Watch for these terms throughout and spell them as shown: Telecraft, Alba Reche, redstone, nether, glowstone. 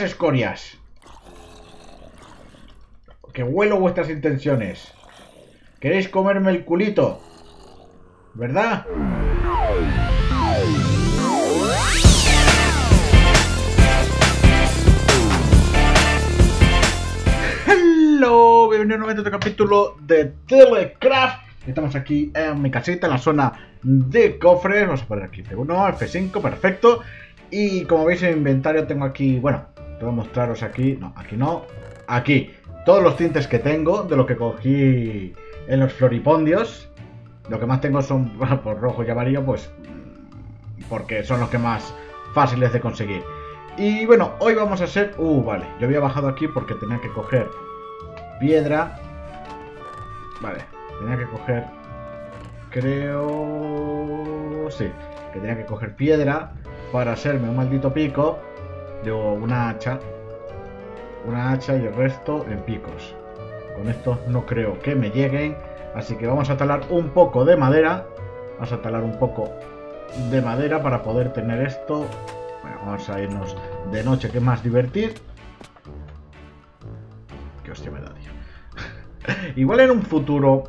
vuestras escorias. Que huelo vuestras intenciones. ¿Queréis comerme el culito? ¿Verdad? ¡Hello! Bienvenidos nuevamente a otro capítulo de Telecraft. Estamos aquí en mi casita, en la zona de cofres. Vamos a poner aquí F1, F5, perfecto. Y como veis en inventario tengo aquí, bueno, te voy a mostraros aquí, no, aquí no, aquí, todos los tintes que tengo, de lo que cogí en los floripondios. Lo que más tengo son, por rojo y amarillo, pues, porque son los que más fáciles de conseguir. Y bueno, hoy vamos a hacer, vale, yo había bajado aquí porque tenía que coger piedra. Vale, tenía que coger, creo, sí, que tenía que coger piedra para hacerme un maldito pico. Digo, una hacha. Una hacha y el resto en picos. Con estos no creo que me lleguen. Así que vamos a talar un poco de madera. Vamos a talar un poco de madera para poder tener esto. Bueno, vamos a irnos de noche, que es más divertir. Qué hostia me da, tío. Igual en un futuro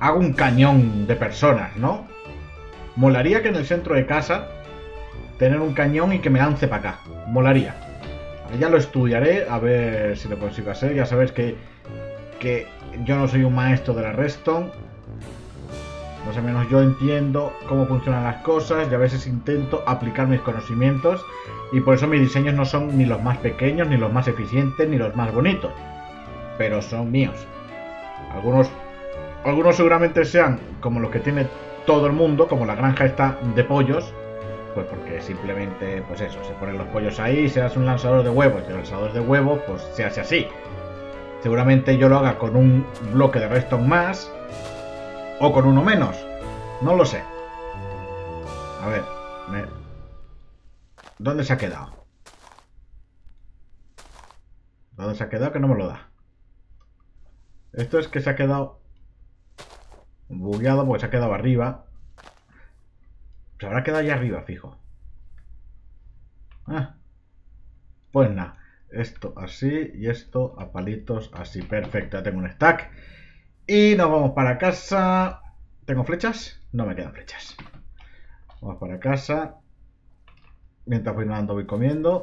hago un cañón de personas, ¿no? Molaría que en el centro de casa tener un cañón y que me lance para acá. Molaría. Ya lo estudiaré, a ver si lo consigo hacer. Ya sabéis que yo no soy un maestro de la redstone. Más o menos yo entiendo cómo funcionan las cosas y a veces intento aplicar mis conocimientos. Y por eso mis diseños no son ni los más pequeños, ni los más eficientes, ni los más bonitos. Pero son míos. Algunos seguramente sean como los que tiene todo el mundo, como la granja esta de pollos. Pues porque simplemente, pues eso, se ponen los pollos ahí y se hace un lanzador de huevos. Y el lanzador de huevos, pues se hace así. Seguramente yo lo haga con un bloque de redstone más o con uno menos. No lo sé. A ver, ¿dónde se ha quedado? ¿Dónde se ha quedado? Que no me lo da. Esto es que se ha quedado bugueado porque se ha quedado arriba. Se habrá quedado allá arriba, fijo. Ah, pues nada. Esto así y esto a palitos así. Perfecto, ya tengo un stack. Y nos vamos para casa. ¿Tengo flechas? No me quedan flechas. Vamos para casa. Mientras voy nadando, voy comiendo.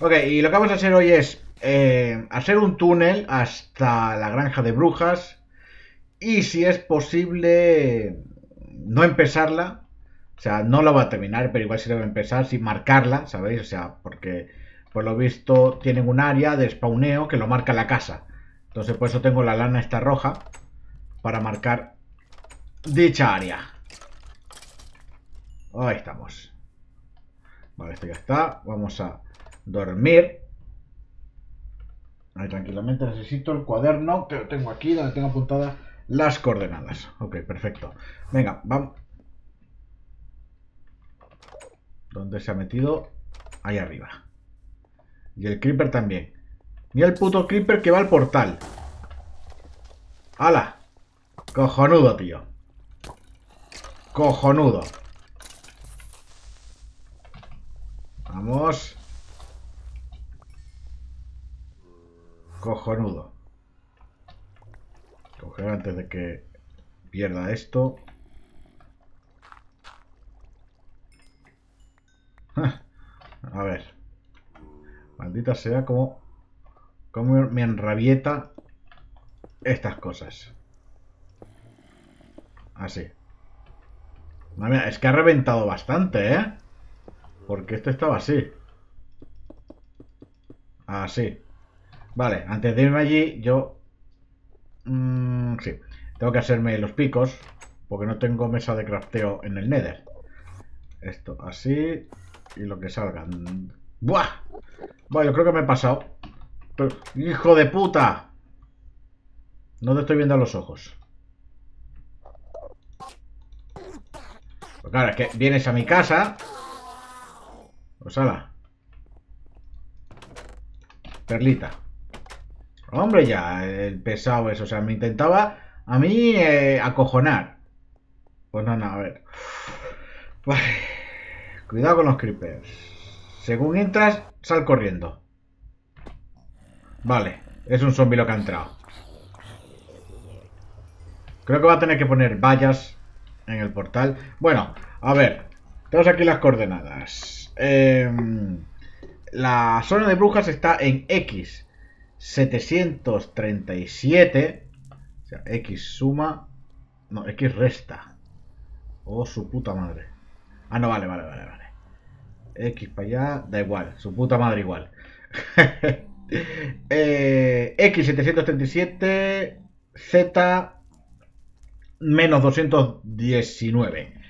Ok, y lo que vamos a hacer hoy es hacer un túnel hasta la granja de brujas. Y si es posible, no empezarla, o sea, no la voy a terminar, pero igual sí la voy a empezar sin marcarla, ¿sabéis? O sea, porque por lo visto tienen un área de spawneo que lo marca la casa. Entonces por eso tengo la lana esta roja para marcar dicha área. Ahí estamos. Vale, esto ya está. Vamos a dormir. Ahí tranquilamente. Necesito el cuaderno que tengo aquí, donde tengo apuntada las coordenadas. Ok, perfecto. Venga, vamos. ¿Dónde se ha metido? Ahí arriba. Y el creeper también. Ni el puto creeper que va al portal. ¡Hala! Cojonudo, tío. Cojonudo. Vamos. Cojonudo. Coger antes de que pierda esto. A ver. Maldita sea como me enrabieta estas cosas. Así. Mira, es que ha reventado bastante, ¿eh? Porque esto estaba así. Así. Vale, antes de irme allí yo... sí, tengo que hacerme los picos porque no tengo mesa de crafteo en el Nether. Esto así y lo que salgan. ¡Buah! Bueno, yo creo que me he pasado. Pero, ¡hijo de puta! No te estoy viendo a los ojos. Pues claro, es que vienes a mi casa. Pues ala. Perlita. Hombre, ya, el pesado eso, o sea, me intentaba a mí acojonar. Pues no, a ver. Vale. Cuidado con los creepers. Según entras, sal corriendo. Vale, es un zombie lo que ha entrado. Creo que va a tener que poner vallas en el portal. Bueno, a ver, tenemos aquí las coordenadas. La zona de brujas está en X 737. O sea, X suma. No, X resta. Oh, su puta madre. Ah, no, vale. X para allá, da igual, su puta madre igual. X 737, Z menos 219.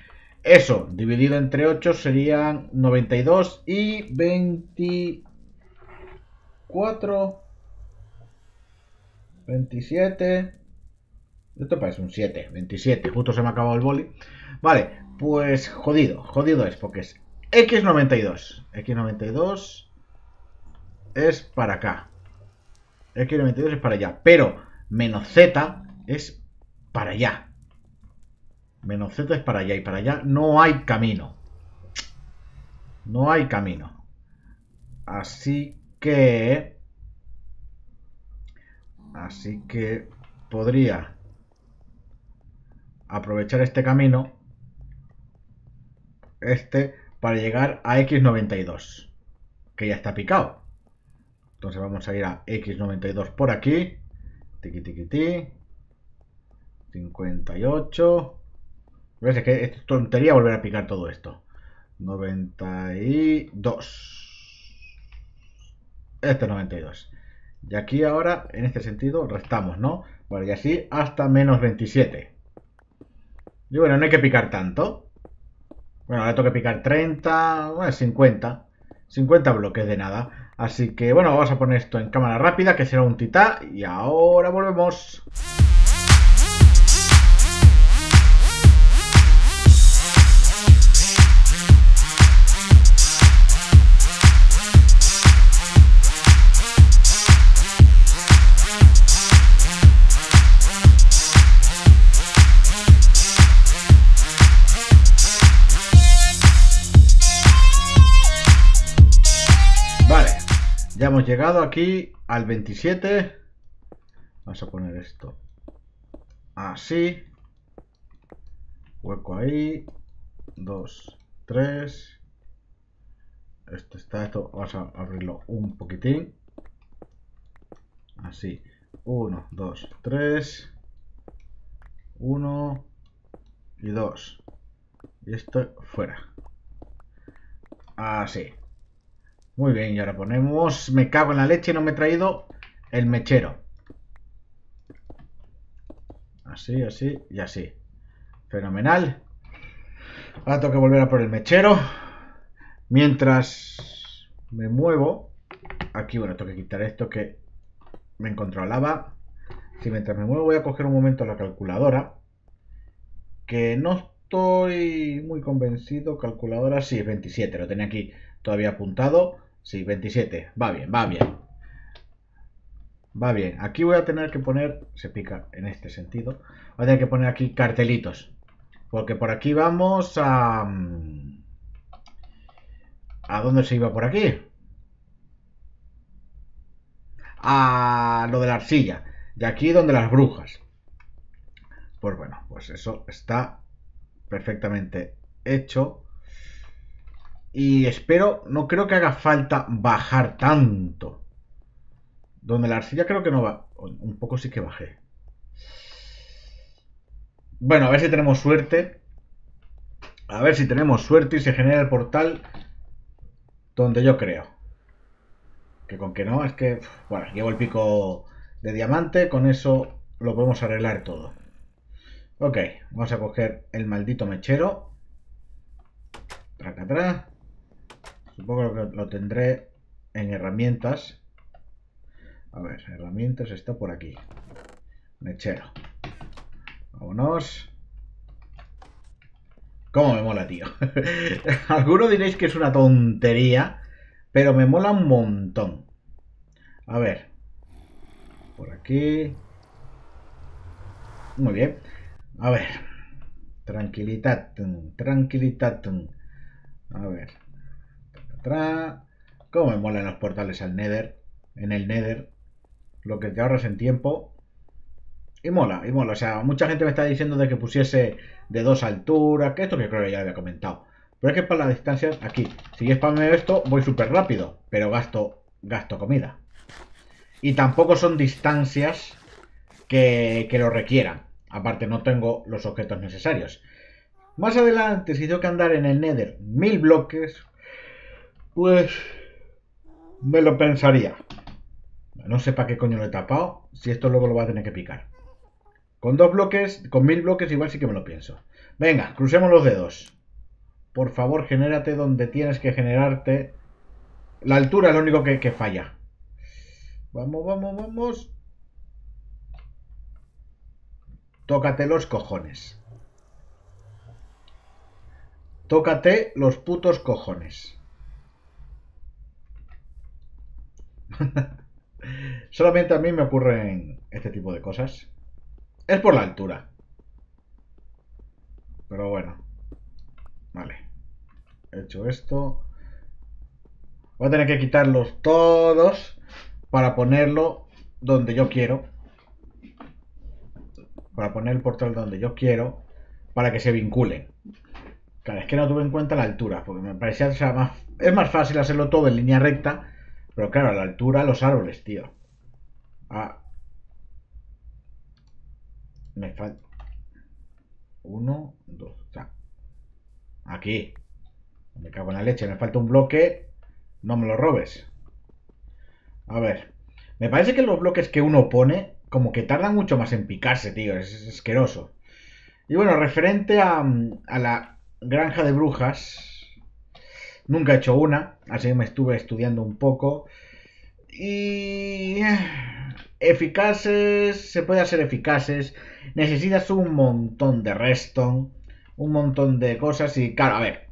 Eso, dividido entre 8 serían 92 y 24, 27. Esto parece un 7, 27. Justo se me ha acabado el boli. Vale, pues jodido es, porque es X92. X92 es para acá. X92 es para allá. Pero menos Z es para allá. Menos Z es para allá. Y para allá no hay camino. No hay camino. Así que... podría aprovechar este camino. Este... para llegar a X92. Que ya está picado. Entonces vamos a ir a X92 por aquí. Tiqui, tiqui, tiqui. 58. ¿Ves? Es que es tontería volver a picar todo esto. 92. Este es 92. Y aquí ahora, en este sentido, restamos, ¿no? Vale, y así hasta menos 27. Y bueno, no hay que picar tanto. Bueno, ahora tengo que picar 30, bueno, 50. 50 bloques de nada. Así que, bueno, vamos a poner esto en cámara rápida, que será un titá. Y ahora volvemos. Ya hemos llegado aquí al 27. Vamos a poner esto así. Hueco ahí. 2, 3. Esto está, esto vamos a abrirlo un poquitín. Así. 1, 2, 3. 1 y 2. Y esto fuera. Así. Muy bien, y ahora ponemos... Me cago en la leche, no me he traído el mechero. Así, así y así. Fenomenal. Ahora tengo que volver a por el mechero. Mientras me muevo... Aquí, bueno, tengo que quitar esto que me encontró lava. Sí, mientras me muevo voy a coger un momento la calculadora. Que no estoy muy convencido. Calculadora, sí, 27, lo tenía aquí todavía apuntado. Sí, 27. Va bien, va bien. Va bien. Aquí voy a tener que poner... Se pica en este sentido. Voy a tener que poner aquí cartelitos. Porque por aquí vamos a... ¿A dónde se iba por aquí? A lo de la arcilla. De aquí donde las brujas. Pues bueno, pues eso está perfectamente hecho. Y espero, no creo que haga falta bajar tanto. Donde la arcilla creo que no va. Un poco sí que bajé. Bueno, a ver si tenemos suerte. A ver si tenemos suerte y se genera el portal donde yo creo. Que con que no, es que... Bueno, llevo el pico de diamante. Con eso lo podemos arreglar todo. Ok, vamos a coger el maldito mechero. Acá atrás. Supongo que lo tendré en herramientas. A ver, herramientas está por aquí. Mechero. Vámonos. Cómo me mola, tío. Algunos diréis que es una tontería, pero me mola un montón. A ver. Por aquí. Muy bien. A ver. Tranquilidad. A ver. Tra. Cómo me molan los portales al Nether. En el Nether. Lo que te ahorras en tiempo. Y mola, o sea, mucha gente me está diciendo de que pusiese de 2 alturas, que esto que creo que ya había comentado. Pero es que para las distancias, aquí, si yo spameo esto, voy súper rápido, pero gasto comida. Y tampoco son distancias que lo requieran. Aparte no tengo los objetos necesarios. Más adelante, si tengo que andar en el Nether 1000 bloques, pues me lo pensaría. No sé para qué coño lo he tapado, si esto luego lo va a tener que picar. Con 2 bloques, con 1000 bloques igual sí que me lo pienso. Venga, crucemos los dedos. Por favor, genérate donde tienes que generarte. La altura es lo único que falla. Vamos, vamos, vamos. Tócate los cojones. Tócate los putos cojones. Solamente a mí me ocurren este tipo de cosas. Es por la altura. Pero bueno. Vale. He hecho esto. Voy a tener que quitarlos todos para ponerlo donde yo quiero. Para poner el portal donde yo quiero. Para que se vinculen. Claro, es que no tuve en cuenta la altura. Porque me parecía, o sea, más, es más fácil hacerlo todo en línea recta. Pero claro, a la altura, los árboles, tío. Ah. Me falta... 1, 2... O sea, aquí. Me cago en la leche. Me falta un bloque. No me lo robes. A ver. Me parece que los bloques que uno pone... como que tardan mucho más en picarse, tío. Es asqueroso. Y bueno, referente a la granja de brujas... nunca he hecho una, así que me estuve estudiando un poco. Y... eficaces, se puede hacer eficaces. Necesitas un montón de redstone, un montón de cosas y... claro, a ver,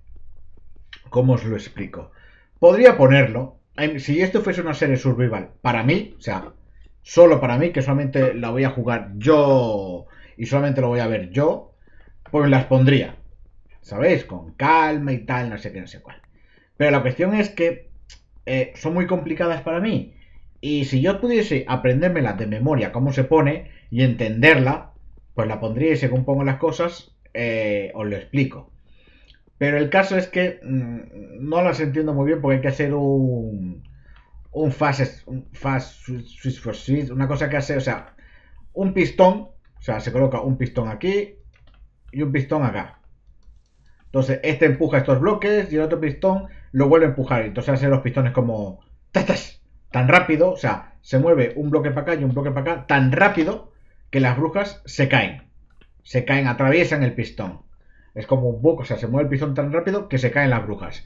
¿cómo os lo explico? Podría ponerlo, si esto fuese una serie survival, para mí, o sea, solo para mí, que solamente la voy a jugar yo y solamente lo voy a ver yo, pues las pondría, ¿sabéis? Con calma y tal, no sé qué, no sé cuál. Pero la cuestión es que son muy complicadas para mí. Y si yo pudiese aprendérmela de memoria, cómo se pone, y entenderla, pues la pondría y según pongo las cosas, os lo explico. Pero el caso es que no las entiendo muy bien porque hay que hacer un fast switch, una cosa que hace, o sea, un pistón, o sea, se coloca un pistón aquí y un pistón acá. Entonces, este empuja estos bloques y el otro pistón... lo vuelve a empujar, entonces hace los pistones como ¡tas! Tan rápido, o sea, se mueve un bloque para acá y un bloque para acá, tan rápido que las brujas se caen, atraviesan el pistón. Es como un bug, o sea, se mueve el pistón tan rápido que se caen las brujas.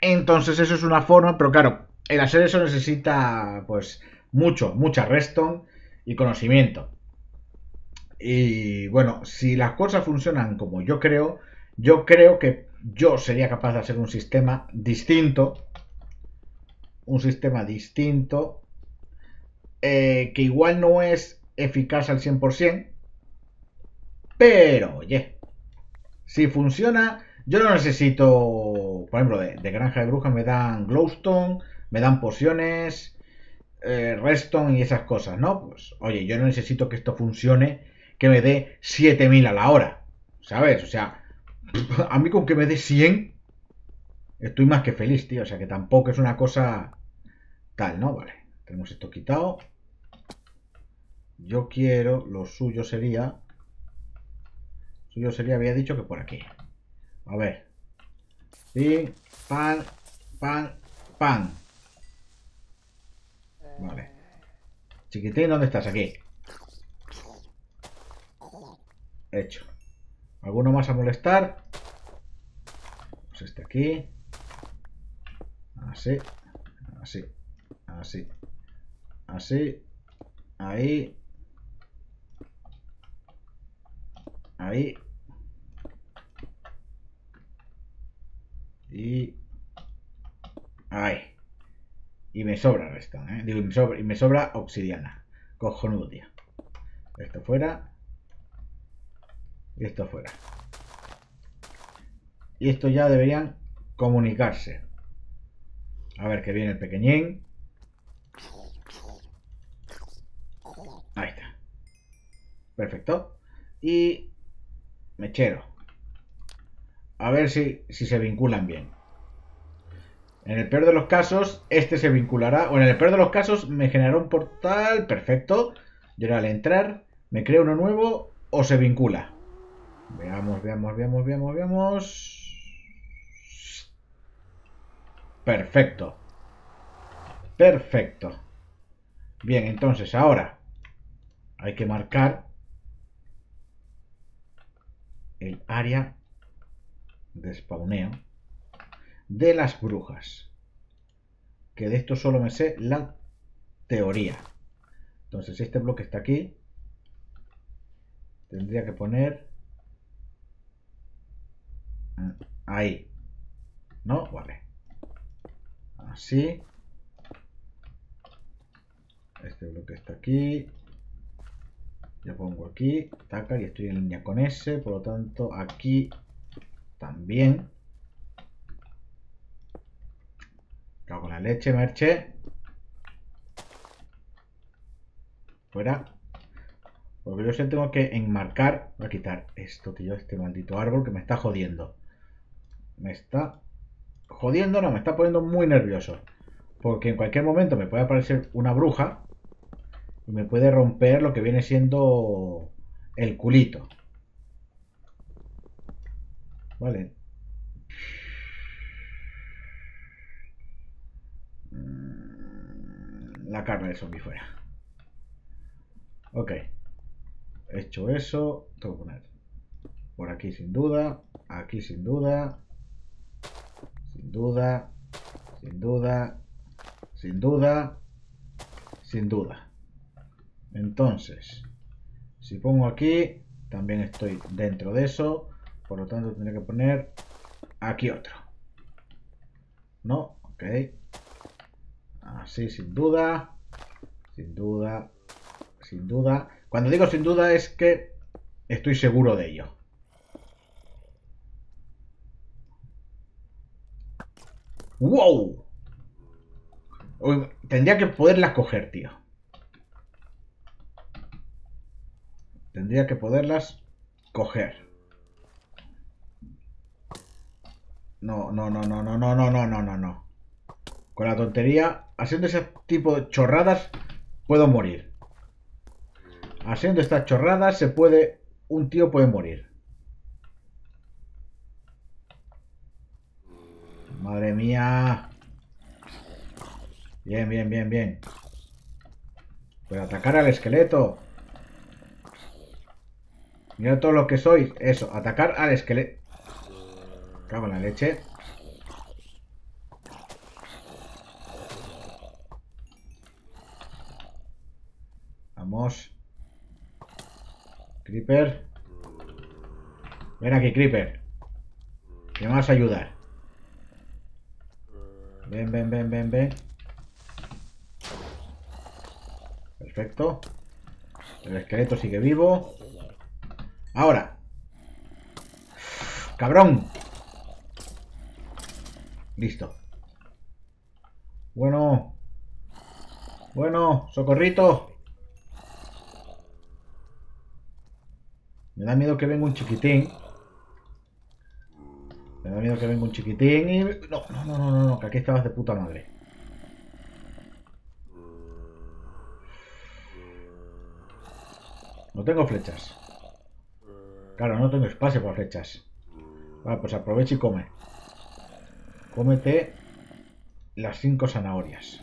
Entonces eso es una forma, pero claro, el hacer eso necesita, pues, mucha redstone y conocimiento. Y bueno, si las cosas funcionan como yo creo que... yo sería capaz de hacer un sistema distinto, que igual no es eficaz al 100%, pero oye, si funciona, yo no necesito, por ejemplo, de granja de brujas me dan glowstone, me dan pociones, redstone y esas cosas, ¿no? Pues oye, yo no necesito que esto funcione, que me dé 7000 a la hora, ¿sabes? O sea... a mí con que me dé 100 estoy más que feliz, tío. O sea que tampoco es una cosa tal, ¿no? Vale, tenemos esto quitado. Yo quiero, lo suyo sería... había dicho que por aquí. A ver. Pim, pam, pam, pam. Vale. Chiquitín, ¿dónde estás? Aquí. Hecho. ¿Alguno más a molestar? Pues este aquí. Así. Así. Así. Así. Ahí. Ahí. Y... ahí. Y me sobra esto, ¿eh? Digo, y me sobra obsidiana. Cojonudo, tío. Esto fuera... y esto fuera. Y esto ya deberían comunicarse. A ver que viene el pequeñín. Ahí está. Perfecto. Y mechero. A ver si se vinculan bien. En el peor de los casos, este se vinculará. O en el peor de los casos, me generará un portal. Perfecto. Yo al entrar, me creo uno nuevo o se vincula. Veamos. Perfecto. Perfecto. Bien, entonces ahora hay que marcar el área de spawneo de las brujas, que de esto solo me sé la teoría. Entonces este bloque está aquí, tendría que poner ahí, ¿no? Vale, así. Este bloque está aquí, yo pongo aquí, taca, y estoy en línea con ese, por lo tanto aquí también. Cago en la leche, merche. Fuera. Porque yo siempre tengo que enmarcar. Voy a quitar esto, tío, este maldito árbol que me está jodiendo. Me está jodiendo, no, me está poniendo muy nervioso. Porque en cualquier momento me puede aparecer una bruja y me puede romper lo que viene siendo el culito. Vale. La carne del zombie fuera. Ok. Hecho eso. Tengo que poner por aquí sin duda. Aquí sin duda. Sin duda. Sin duda. Sin duda. Sin duda. Entonces, si pongo aquí, también estoy dentro de eso. Por lo tanto, tendré que poner aquí otro. No, ok. Así, sin duda. Sin duda. Sin duda. Cuando digo sin duda es que estoy seguro de ello. ¡Wow! Uy, tendría que poderlas coger, tío. Tendría que poderlas coger. No. Con la tontería, haciendo ese tipo de chorradas, puedo morir. Haciendo estas chorradas se puede... un tío puede morir. Madre mía. Bien. Pero atacar al esqueleto. Mira todo lo que sois. Eso, atacar al esqueleto. Cago en la leche. Vamos. Creeper. Ven aquí, Creeper. Que me vas a ayudar. Ven. Perfecto. El esqueleto sigue vivo. Ahora. Cabrón. Listo. Bueno, socorrito. Me da miedo que venga un chiquitín. Y... No, que aquí estabas de puta madre. No tengo flechas. Claro, no tengo espacio para flechas. Vale, pues aprovecha y come. Cómete las 5 zanahorias.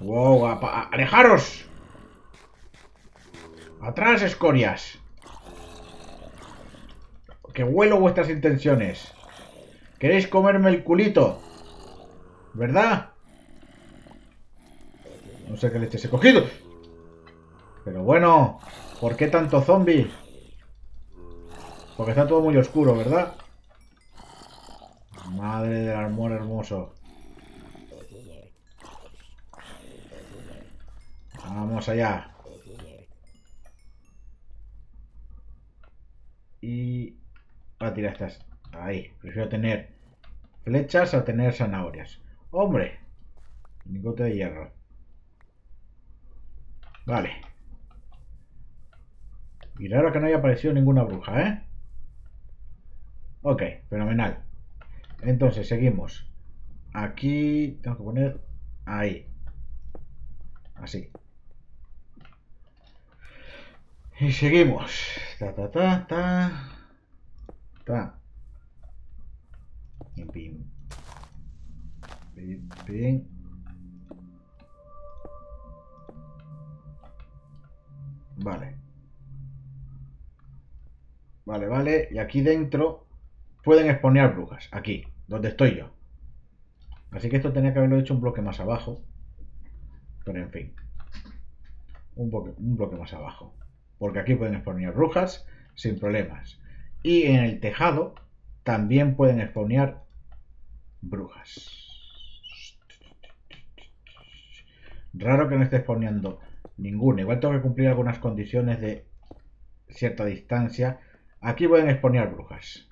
¡Wow! ¡Alejaros! ¡Atrás, escorias! ¡Que huelo vuestras intenciones! ¿Queréis comerme el culito? ¿Verdad? No sé qué leches he cogido. Pero bueno, ¿por qué tanto zombie? Porque está todo muy oscuro, ¿verdad? Madre del amor hermoso. Vamos allá. Y... voy a tirar estas. Ahí. Prefiero tener Flechas a tener zanahorias. ¡Hombre! Lingote de hierro. Vale. Y ahora que no haya aparecido ninguna bruja, ¿eh? Ok, fenomenal. Entonces, seguimos. Aquí tengo que poner... ahí. Así. Y seguimos. Ta, ta, ta, ta. Ta. Y pim. Pim, pim. Vale. Vale, vale. Y aquí dentro pueden spawnear brujas. Aquí, donde estoy yo. Así que esto tenía que haberlo hecho un bloque más abajo. Pero en fin. Un bloque más abajo. Porque aquí pueden spawnear brujas sin problemas. Y en el tejado también pueden spawnear brujas. Raro que no esté spawneando ninguna. Igual tengo que cumplir algunas condiciones de cierta distancia. Aquí pueden spawnear brujas.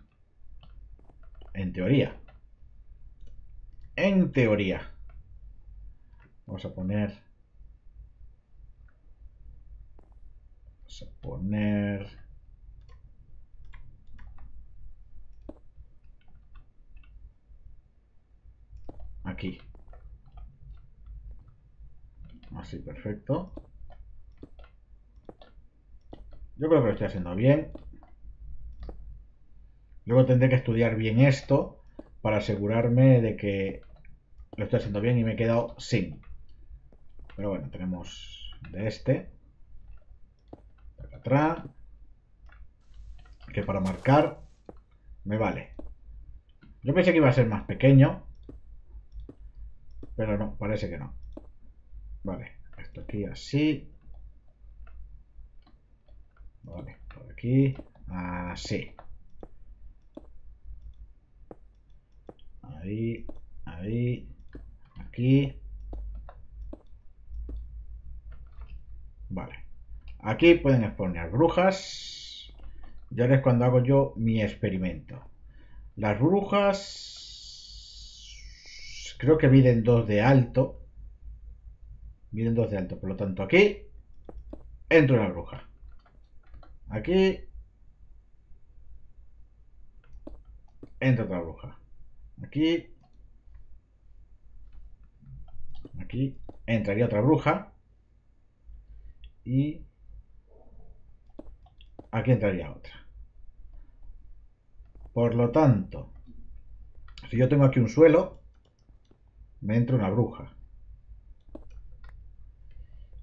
En teoría. En teoría. Vamos a poner... aquí. Así, perfecto. Yo creo que lo estoy haciendo bien. Luego tendré que estudiar bien esto para asegurarme de que lo estoy haciendo bien y me he quedado sin. Pero bueno, tenemos de este. Acá atrás. Que para marcar me vale. Yo pensé que iba a ser más pequeño. Pero no, parece que no. Vale, esto aquí así. Vale, por aquí. Así. Ahí, ahí, aquí. Vale. Aquí pueden spawnear brujas. Y ahora es cuando hago yo mi experimento. Las brujas... creo que miden 2 de alto. Miden 2 de alto. Por lo tanto, aquí entra una bruja. Aquí entra otra bruja. Aquí. Aquí entraría otra bruja. Y aquí entraría otra. Por lo tanto, si yo tengo aquí un suelo... me entra una bruja.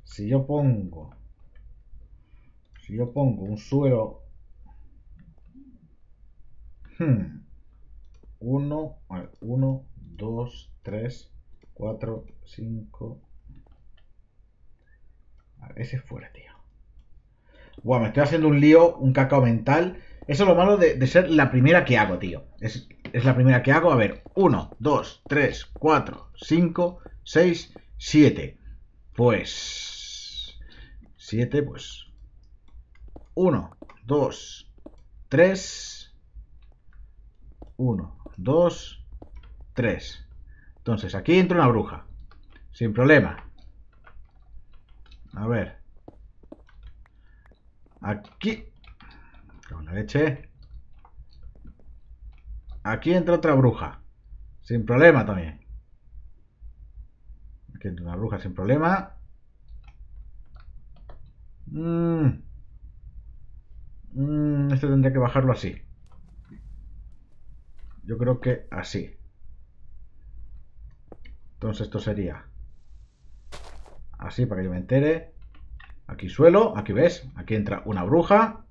Si yo pongo un suelo 1, 2, 3, 4, 5. Ese fuera, tío. Buah, me estoy haciendo un lío, un cacao mental. Eso es lo malo de ser la primera que hago, tío. Es la primera que hago. A ver, 1, 2, 3, 4, 5, 6, 7. Pues... 7, pues... 1, 2, 3. 1, 2, 3. Entonces, aquí entra una bruja. Sin problema. A ver. Aquí... con la leche. Aquí entra otra bruja. Sin problema también. Aquí entra una bruja sin problema. Este tendría que bajarlo así. Yo creo que así. Entonces esto sería así para que yo me entere. Aquí suelo. Aquí ves. Aquí entra una bruja.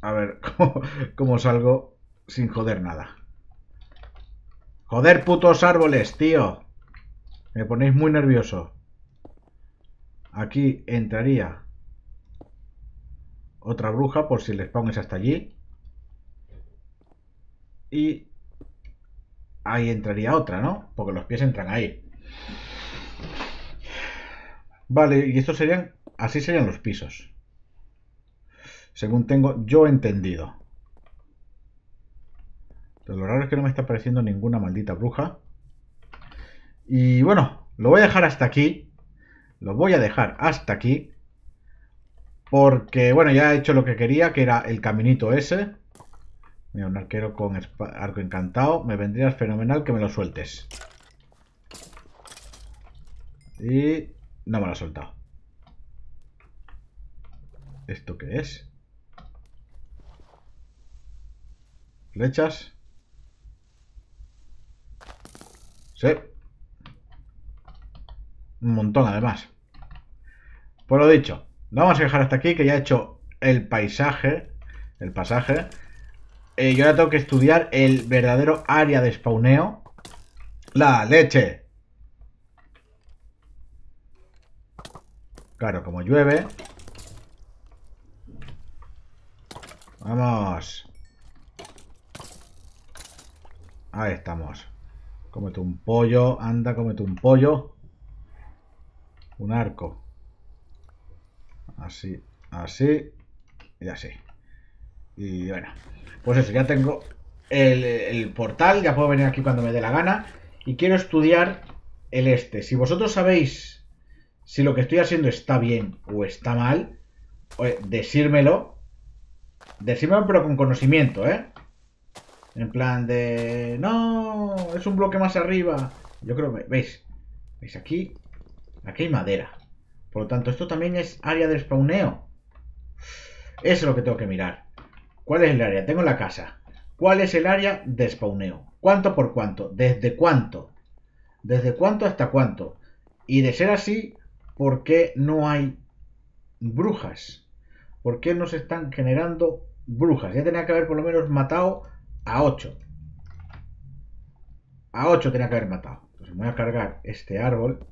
A ver, ¿cómo salgo sin joder nada? Joder, putos árboles, tío. Me ponéis muy nervioso. Aquí entraría otra bruja por si les pones hasta allí. Y ahí entraría otra, ¿no? Porque los pies entran ahí. Vale, y estos serían... así serían los pisos. Según tengo yo entendido. Pero lo raro es que no me está apareciendo ninguna maldita bruja. Y bueno, lo voy a dejar hasta aquí. Lo voy a dejar hasta aquí. Porque, bueno, ya he hecho lo que quería, que era el caminito ese. Mira, un arquero con arco encantado. Me vendría fenomenal que me lo sueltes. Y no me lo ha soltado. ¿Esto qué es? Flechas. Sí. Un montón además. Por lo dicho, vamos a dejar hasta aquí, que ya he hecho el paisaje, el pasaje. Yo ahora tengo que estudiar el verdadero área de spawneo. ¡La leche! Claro, como llueve. Vamos. Ahí estamos. Cómete un pollo, anda, cómete un pollo. Un arco. Así, así y así. Y bueno, pues eso, ya tengo el portal, ya puedo venir aquí cuando me dé la gana. Y quiero estudiar el este. Si vosotros sabéis si lo que estoy haciendo está bien o está mal, decírmelo. Decírmelo pero con conocimiento, ¿eh? En plan de... No, es un bloque más arriba. Yo creo que... ¿Veis? ¿Veis aquí? Aquí hay madera. Por lo tanto, esto también es área de spawneo. Eso es lo que tengo que mirar. ¿Cuál es el área? Tengo la casa. ¿Cuál es el área de spawneo? ¿Cuánto por cuánto? ¿Desde cuánto? ¿Desde cuánto hasta cuánto? Y de ser así, ¿por qué no hay brujas? ¿Por qué no se están generando brujas? Ya tenía que haber por lo menos matado a 8. A 8 tenía que haber matado. Entonces me voy a cargar este árbol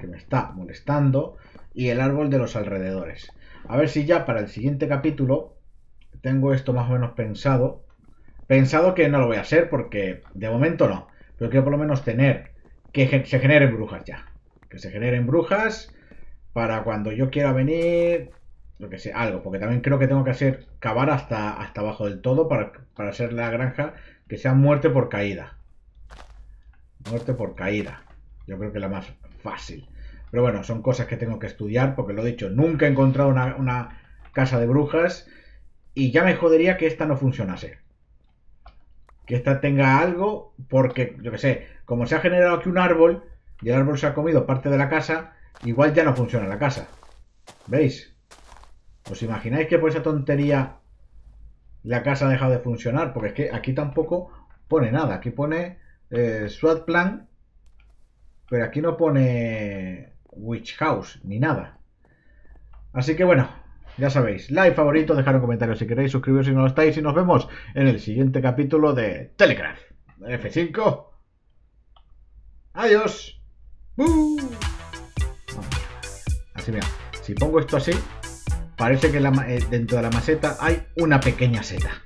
que me está molestando y el árbol de los alrededores. A ver si ya para el siguiente capítulo tengo esto más o menos pensado. Pensado que no lo voy a hacer porque de momento no, pero quiero por lo menos tener que se generen brujas ya. Que se generen brujas para cuando yo quiera venir, lo que sea, algo. Porque también creo que tengo que hacer cavar hasta abajo del todo para hacer la granja que sea muerte por caída. Muerte por caída. Yo creo que es la más fácil. Pero bueno, son cosas que tengo que estudiar porque, lo he dicho, nunca he encontrado una casa de brujas y ya me jodería que esta no funcionase. Que esta tenga algo porque, yo que sé, como se ha generado aquí un árbol y el árbol se ha comido parte de la casa, igual ya no funciona la casa. ¿Veis? ¿Os imagináis que por esa tontería la casa ha dejado de funcionar? Porque es que aquí tampoco pone nada. Aquí pone SWAT plan. Pero aquí no pone Witch House, ni nada. Así que bueno, ya sabéis. Like, favorito, dejar un comentario si queréis, suscribiros si no lo estáis. Y nos vemos en el siguiente capítulo de Telecraft. F5. Adiós. Así mira, si pongo esto así, parece que dentro de la maceta hay una pequeña seta.